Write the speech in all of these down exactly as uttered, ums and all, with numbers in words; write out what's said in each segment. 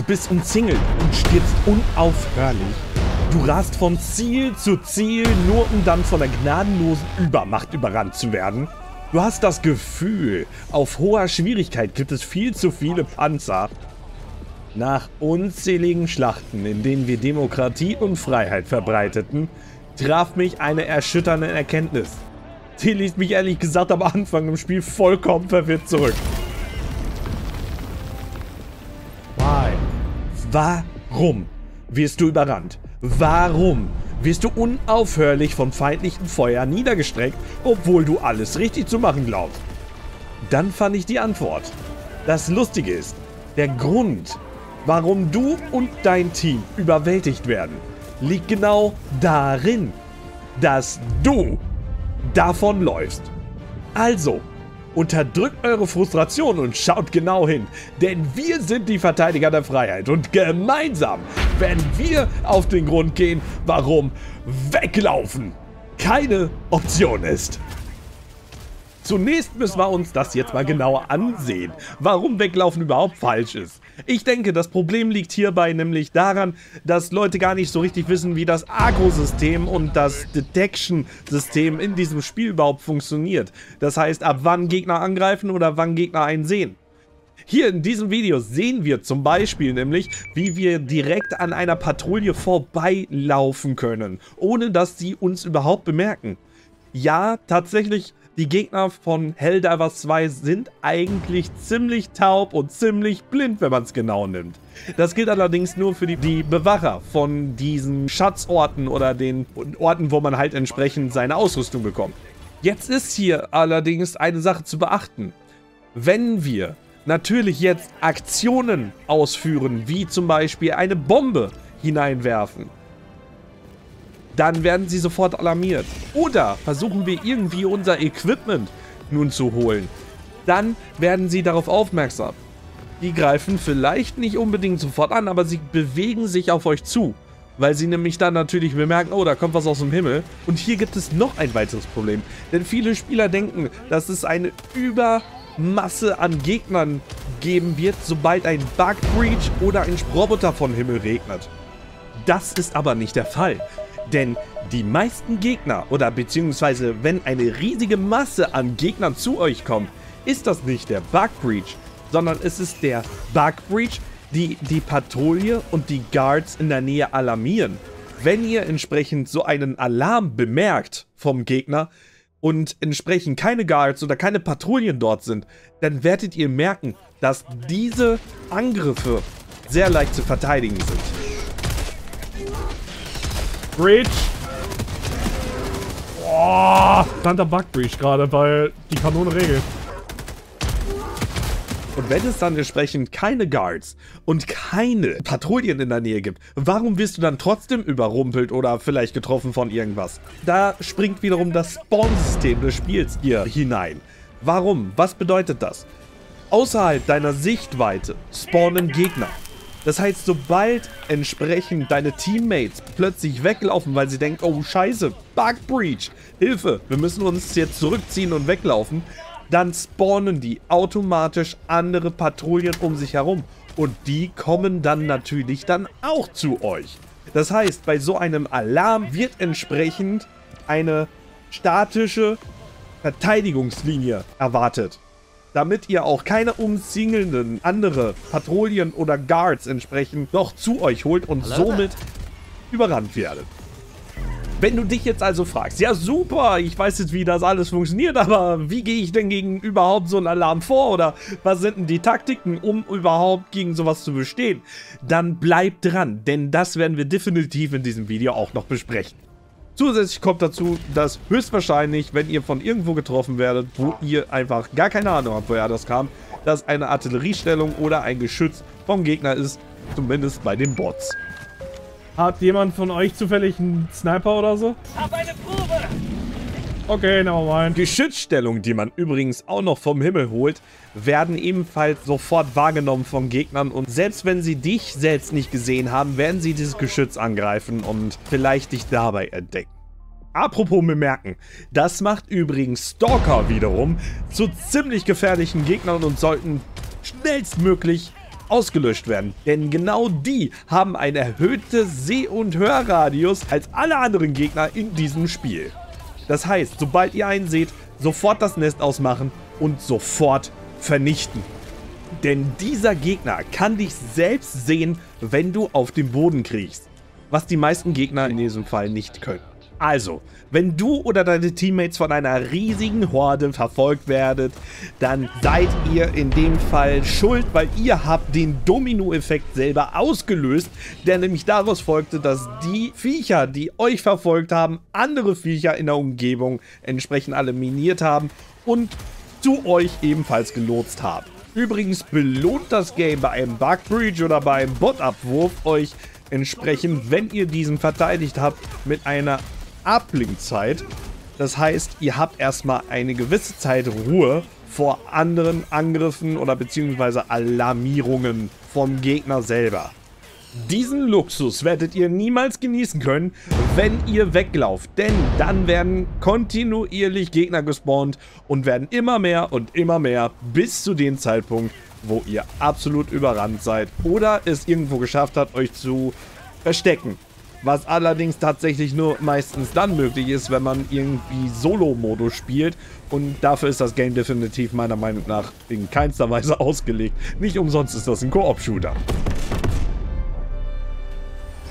Du bist umzingelt und stirbst unaufhörlich. Du rast von Ziel zu Ziel, nur um dann von der gnadenlosen Übermacht überrannt zu werden. Du hast das Gefühl, auf hoher Schwierigkeit gibt es viel zu viele Panzer. Nach unzähligen Schlachten, in denen wir Demokratie und Freiheit verbreiteten, traf mich eine erschütternde Erkenntnis. Die ließ mich ehrlich gesagt am Anfang im Spiel vollkommen verwirrt zurück. Why? Warum wirst du überrannt? Warum wirst du unaufhörlich vom feindlichen Feuer niedergestreckt, obwohl du alles richtig zu machen glaubst? Dann fand ich die Antwort. Das Lustige ist, der Grund, warum du und dein Team überwältigt werden, liegt genau darin, dass du davon läufst. Also, unterdrückt eure Frustration und schaut genau hin, denn wir sind die Verteidiger der Freiheit und gemeinsam werden wir auf den Grund gehen, warum weglaufen keine Option ist. Zunächst müssen wir uns das jetzt mal genauer ansehen, warum Weglaufen überhaupt falsch ist. Ich denke, das Problem liegt hierbei nämlich daran, dass Leute gar nicht so richtig wissen, wie das Agro-System und das Detection-System in diesem Spiel überhaupt funktioniert. Das heißt, ab wann Gegner angreifen oder wann Gegner einen sehen. Hier in diesem Video sehen wir zum Beispiel nämlich, wie wir direkt an einer Patrouille vorbeilaufen können, ohne dass sie uns überhaupt bemerken. Ja, tatsächlich... Die Gegner von Helldivers zwei sind eigentlich ziemlich taub und ziemlich blind, wenn man es genau nimmt. Das gilt allerdings nur für die, die Bewacher von diesen Schatzorten oder den Orten, wo man halt entsprechend seine Ausrüstung bekommt. Jetzt ist hier allerdings eine Sache zu beachten. Wenn wir natürlich jetzt Aktionen ausführen, wie zum Beispiel eine Bombe hineinwerfen, dann werden sie sofort alarmiert. Oder versuchen wir irgendwie unser Equipment nun zu holen. Dann werden sie darauf aufmerksam. Die greifen vielleicht nicht unbedingt sofort an, aber sie bewegen sich auf euch zu. Weil sie nämlich dann natürlich bemerken, oh, da kommt was aus dem Himmel. Und hier gibt es noch ein weiteres Problem. Denn viele Spieler denken, dass es eine Übermasse an Gegnern geben wird, sobald ein Bug Breach oder ein Roboter vom Himmel regnet. Das ist aber nicht der Fall. Denn die meisten Gegner oder beziehungsweise wenn eine riesige Masse an Gegnern zu euch kommt, ist das nicht der Bug Breach, sondern es ist der Bug Breach, die die Patrouille und die Guards in der Nähe alarmieren. Wenn ihr entsprechend so einen Alarm bemerkt vom Gegner und entsprechend keine Guards oder keine Patrouillen dort sind, dann werdet ihr merken, dass diese Angriffe sehr leicht zu verteidigen sind. Breach. Boah, verdammter Bug Breach gerade, weil die Kanone regelt. Und wenn es dann entsprechend keine Guards und keine Patrouillen in der Nähe gibt, warum wirst du dann trotzdem überrumpelt oder vielleicht getroffen von irgendwas? Da springt wiederum das Spawn-System des Spiels hier hinein. Warum? Was bedeutet das? Außerhalb deiner Sichtweite spawnen Gegner. Das heißt, sobald entsprechend deine Teammates plötzlich weglaufen, weil sie denken, oh scheiße, Bug Breach, Hilfe, wir müssen uns jetzt zurückziehen und weglaufen, dann spawnen die automatisch andere Patrouillen um sich herum und die kommen dann natürlich dann auch zu euch. Das heißt, bei so einem Alarm wird entsprechend eine statische Verteidigungslinie erwartet, damit ihr auch keine umzingelnden andere Patrouillen oder Guards entsprechend noch zu euch holt und somit überrannt werdet. Wenn du dich jetzt also fragst, ja super, ich weiß jetzt, wie das alles funktioniert, aber wie gehe ich denn gegen überhaupt so einen Alarm vor oder was sind denn die Taktiken, um überhaupt gegen sowas zu bestehen, dann bleibt dran, denn das werden wir definitiv in diesem Video auch noch besprechen. Zusätzlich kommt dazu, dass höchstwahrscheinlich, wenn ihr von irgendwo getroffen werdet, wo ihr einfach gar keine Ahnung habt, woher das kam, dass eine Artilleriestellung oder ein Geschütz vom Gegner ist, zumindest bei den Bots. Hat jemand von euch zufällig einen Sniper oder so? Hab eine Probe! Okay, nevermind. Geschützstellungen, die man übrigens auch noch vom Himmel holt, werden ebenfalls sofort wahrgenommen von Gegnern und selbst wenn sie dich selbst nicht gesehen haben, werden sie dieses Geschütz angreifen und vielleicht dich dabei entdecken. Apropos bemerken, das macht übrigens Stalker wiederum zu ziemlich gefährlichen Gegnern und sollten schnellstmöglich ausgelöscht werden. Denn genau die haben einen erhöhten Seh- und Hörradius als alle anderen Gegner in diesem Spiel. Das heißt, sobald ihr einen seht, sofort das Nest ausmachen und sofort vernichten. Denn dieser Gegner kann dich selbst sehen, wenn du auf den Boden kriegst. Was die meisten Gegner in diesem Fall nicht können. Also, wenn du oder deine Teammates von einer riesigen Horde verfolgt werdet, dann seid ihr in dem Fall schuld, weil ihr habt den Domino-Effekt selber ausgelöst, der nämlich daraus folgte, dass die Viecher, die euch verfolgt haben, andere Viecher in der Umgebung entsprechend alle miniert haben und zu euch ebenfalls gelotst haben. Übrigens belohnt das Game bei einem Bug Breach oder bei einem Bot-Abwurf euch entsprechend, wenn ihr diesen verteidigt habt, mit einer Ablinkzeit. Das heißt, ihr habt erstmal eine gewisse Zeit Ruhe vor anderen Angriffen oder beziehungsweise Alarmierungen vom Gegner selber. Diesen Luxus werdet ihr niemals genießen können, wenn ihr weglauft, denn dann werden kontinuierlich Gegner gespawnt und werden immer mehr und immer mehr bis zu dem Zeitpunkt, wo ihr absolut überrannt seid oder es irgendwo geschafft habt, euch zu verstecken. Was allerdings tatsächlich nur meistens dann möglich ist, wenn man irgendwie Solo-Modus spielt. Und dafür ist das Game definitiv meiner Meinung nach in keinster Weise ausgelegt. Nicht umsonst ist das ein Koop-Shooter.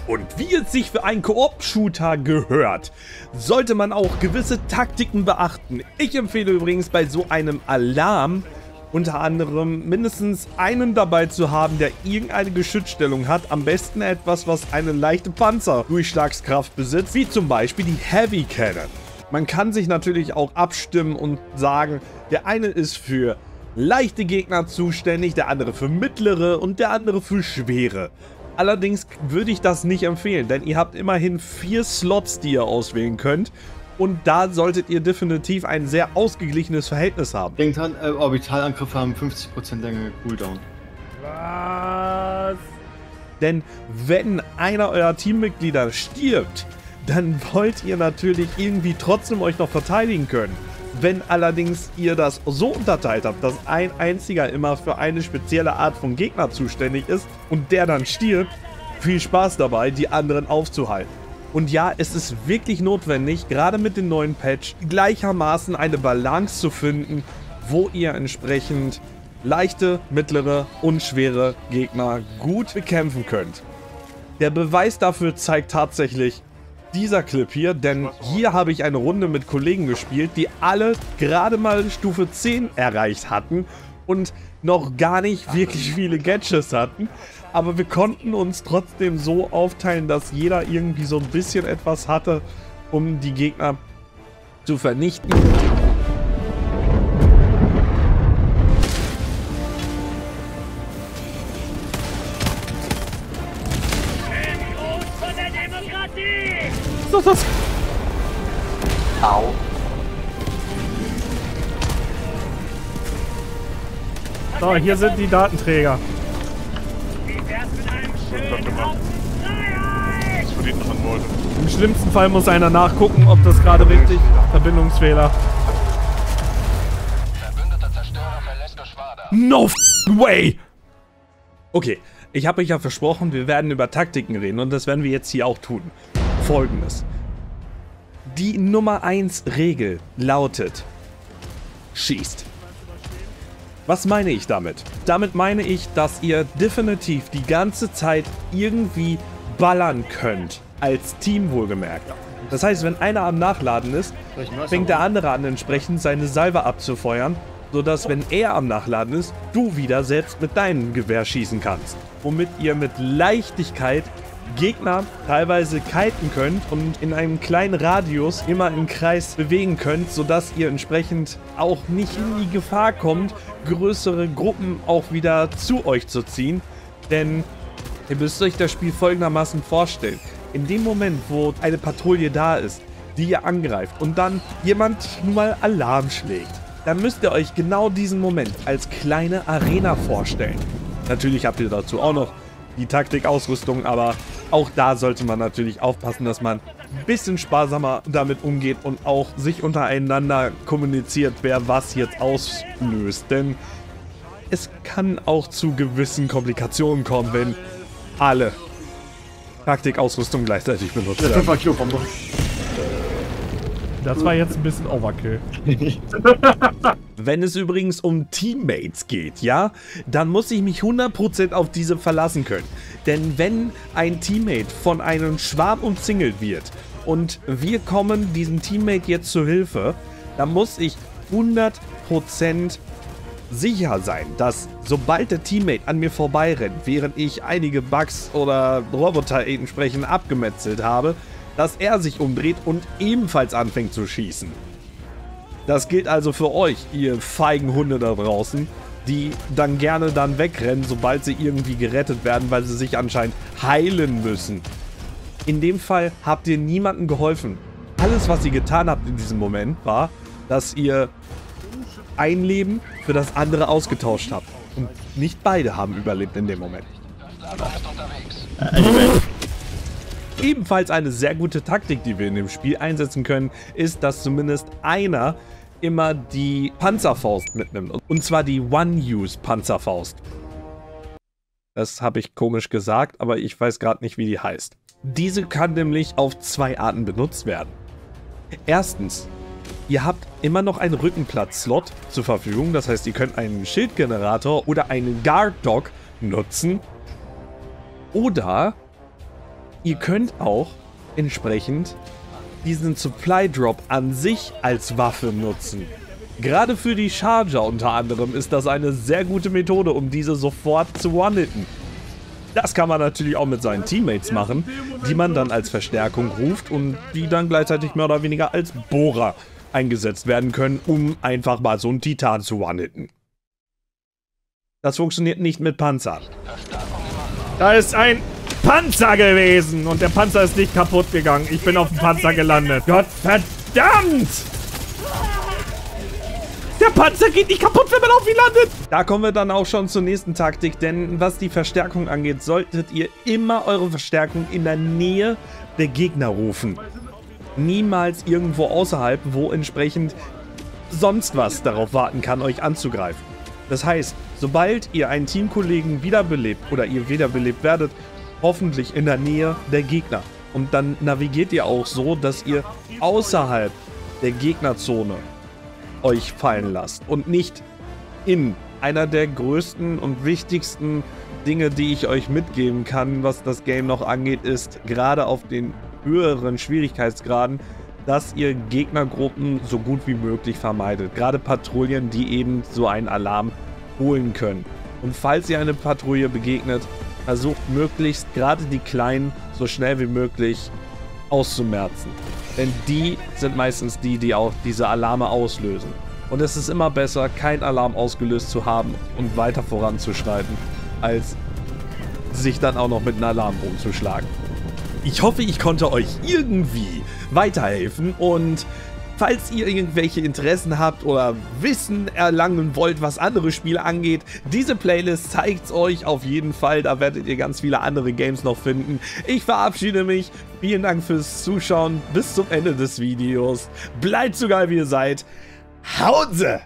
Und wie es sich für einen Koop-Shooter gehört, sollte man auch gewisse Taktiken beachten. Ich empfehle übrigens bei so einem Alarm unter anderem mindestens einen dabei zu haben, der irgendeine Geschützstellung hat. Am besten etwas, was eine leichte Panzerdurchschlagskraft besitzt, wie zum Beispiel die Heavy Cannon. Man kann sich natürlich auch abstimmen und sagen, der eine ist für leichte Gegner zuständig, der andere für mittlere und der andere für schwere. Allerdings würde ich das nicht empfehlen, denn ihr habt immerhin vier Slots, die ihr auswählen könnt. Und da solltet ihr definitiv ein sehr ausgeglichenes Verhältnis haben. Denkt an, äh, Orbitalangriff haben fünfzig Prozent länger Cooldown. Was? Denn wenn einer eurer Teammitglieder stirbt, dann wollt ihr natürlich irgendwie trotzdem euch noch verteidigen können. Wenn allerdings ihr das so unterteilt habt, dass ein einziger immer für eine spezielle Art von Gegner zuständig ist und der dann stirbt, viel Spaß dabei, die anderen aufzuhalten. Und ja, es ist wirklich notwendig, gerade mit dem neuen Patch, gleichermaßen eine Balance zu finden, wo ihr entsprechend leichte, mittlere und schwere Gegner gut bekämpfen könnt. Der Beweis dafür zeigt tatsächlich dieser Clip hier, denn hier habe ich eine Runde mit Kollegen gespielt, die alle gerade mal Stufe zehn erreicht hatten und noch gar nicht wirklich viele Gadgets hatten. Aber wir konnten uns trotzdem so aufteilen, dass jeder irgendwie so ein bisschen etwas hatte, um die Gegner zu vernichten. So, so. Au. So, hier sind die Datenträger. Im schlimmsten Fall muss einer nachgucken, ob das gerade richtig Verbindungsfehler. Verbündeter Zerstörer verlässt das Schwader. No f***ing way! Okay, ich habe euch ja versprochen, wir werden über Taktiken reden und das werden wir jetzt hier auch tun. Folgendes. Die Nummer eins Regel lautet: Schießt. Was meine ich damit? Damit meine ich, dass ihr definitiv die ganze Zeit irgendwie ballern könnt. Als Team wohlgemerkt. Das heißt, wenn einer am Nachladen ist, fängt der andere an, entsprechend seine Salve abzufeuern, sodass, wenn er am Nachladen ist, du wieder selbst mit deinem Gewehr schießen kannst. Womit ihr mit Leichtigkeit Gegner teilweise kiten könnt und in einem kleinen Radius immer im Kreis bewegen könnt, sodass ihr entsprechend auch nicht in die Gefahr kommt, größere Gruppen auch wieder zu euch zu ziehen. Denn ihr müsst euch das Spiel folgendermaßen vorstellen. In dem Moment, wo eine Patrouille da ist, die ihr angreift und dann jemand mal Alarm schlägt, dann müsst ihr euch genau diesen Moment als kleine Arena vorstellen. Natürlich habt ihr dazu auch noch die Taktikausrüstung, aber auch da sollte man natürlich aufpassen, dass man ein bisschen sparsamer damit umgeht und auch sich untereinander kommuniziert, wer was jetzt auslöst. Denn es kann auch zu gewissen Komplikationen kommen, wenn alle Taktikausrüstung gleichzeitig benutzt werden. Das war jetzt ein bisschen Overkill. Wenn es übrigens um Teammates geht, ja, dann muss ich mich hundert Prozent auf diese verlassen können. Denn wenn ein Teammate von einem Schwarm umzingelt wird und wir kommen diesem Teammate jetzt zur Hilfe, dann muss ich hundert Prozent sicher sein, dass sobald der Teammate an mir vorbeirennt, während ich einige Bugs oder Roboter entsprechend abgemetzelt habe, dass er sich umdreht und ebenfalls anfängt zu schießen. Das gilt also für euch, ihr feigen Hunde da draußen, die dann gerne dann wegrennen, sobald sie irgendwie gerettet werden, weil sie sich anscheinend heilen müssen. In dem Fall habt ihr niemandem geholfen. Alles, was ihr getan habt in diesem Moment, war, dass ihr ein Leben für das andere ausgetauscht habt. Und nicht beide haben überlebt in dem Moment. Ebenfalls eine sehr gute Taktik, die wir in dem Spiel einsetzen können, ist, dass zumindest einer immer die Panzerfaust mitnimmt. Und zwar die One-Use-Panzerfaust. Das habe ich komisch gesagt, aber ich weiß gerade nicht, wie die heißt. Diese kann nämlich auf zwei Arten benutzt werden. Erstens, ihr habt immer noch einen Rückenplatz-Slot zur Verfügung. Das heißt, ihr könnt einen Schildgenerator oder einen Guard-Dog nutzen. Oder ihr könnt auch entsprechend diesen Supply Drop an sich als Waffe nutzen. Gerade für die Charger unter anderem ist das eine sehr gute Methode, um diese sofort zu one-hitten. Das kann man natürlich auch mit seinen Teammates machen, die man dann als Verstärkung ruft und die dann gleichzeitig mehr oder weniger als Bohrer eingesetzt werden können, um einfach mal so einen Titan zu one-hitten. Das funktioniert nicht mit Panzern. Da ist ein Panzer gewesen und der Panzer ist nicht kaputt gegangen. Ich bin auf dem Panzer gelandet. Gott verdammt! Der Panzer geht nicht kaputt, wenn man auf ihn landet. Da kommen wir dann auch schon zur nächsten Taktik, denn was die Verstärkung angeht, solltet ihr immer eure Verstärkung in der Nähe der Gegner rufen. Niemals irgendwo außerhalb, wo entsprechend sonst was darauf warten kann, euch anzugreifen. Das heißt, sobald ihr einen Teamkollegen wiederbelebt oder ihr wiederbelebt werdet, hoffentlich in der Nähe der Gegner. Und dann navigiert ihr auch so, dass ihr außerhalb der Gegnerzone euch fallen lasst und nicht in. Einer der größten und wichtigsten Dinge, die ich euch mitgeben kann, was das Game noch angeht, ist gerade auf den höheren Schwierigkeitsgraden, dass ihr Gegnergruppen so gut wie möglich vermeidet. Gerade Patrouillen, die eben so einen Alarm holen können. Und falls ihr eine Patrouille begegnet, versucht möglichst gerade die Kleinen so schnell wie möglich auszumerzen. Denn die sind meistens die, die auch diese Alarme auslösen. Und es ist immer besser, keinen Alarm ausgelöst zu haben und weiter voranzuschreiten, als sich dann auch noch mit einem Alarm rumzuschlagen. Ich hoffe, ich konnte euch irgendwie weiterhelfen und falls ihr irgendwelche Interessen habt oder Wissen erlangen wollt, was andere Spiele angeht, diese Playlist zeigt's euch auf jeden Fall. Da werdet ihr ganz viele andere Games noch finden. Ich verabschiede mich. Vielen Dank fürs Zuschauen. Bis zum Ende des Videos. Bleibt so geil, wie ihr seid. Hause!